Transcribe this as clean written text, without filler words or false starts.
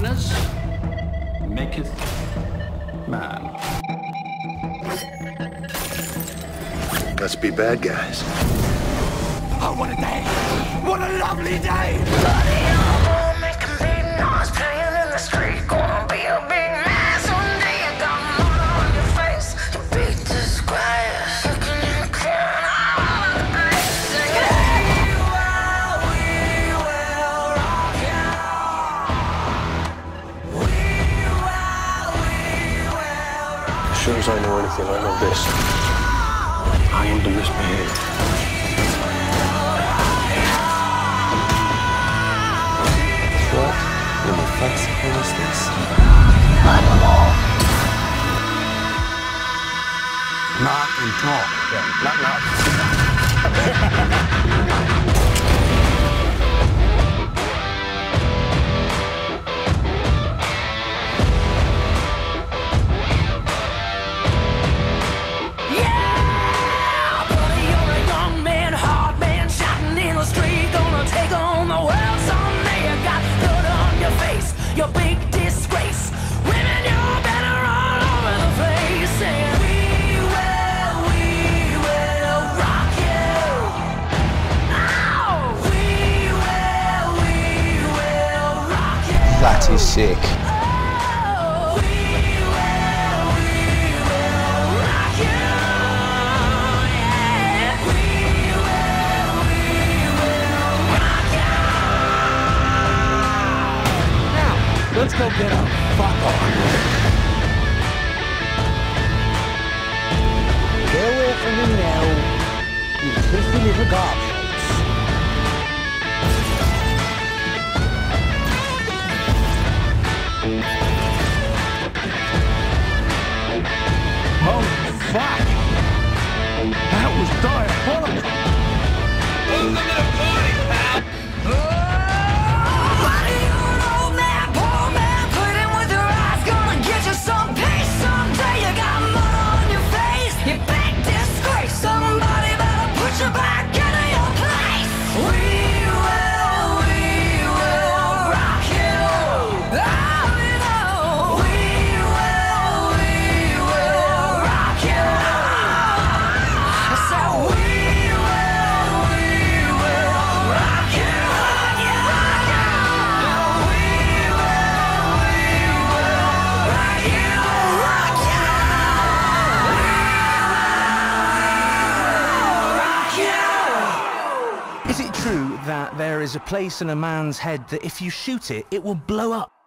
manners maketh man. Let's be bad guys. Oh, what a day! What a lovely day! Bloody elbow, make a big noise, playing in the street. Gonna be a big man someday. You got mud on your face. You beat the squire. Sucking your crown all over the place. Singing, we will rock you. We will rock you. As soon as I know anything, I know this. I am the misbehaved. I'm alone. Not in talk. Yeah. Yeah! But you're a young man, hard man, shouting in the street. Gonna take on the world someday. You got blood on your face. Your big disgrace. Women, you're better all over the place. Saying, we will rock you. Oh, we will rock you. That is sick. Oh, we will rock you. Yeah. We will rock you. Now, let's go get up. Fuck on. Get away from me now, you filthy little goblins. Oh, fuck! That was diabolical! Welcome to the party, pal! Is it true that there is a place in a man's head that if you shoot it, it will blow up?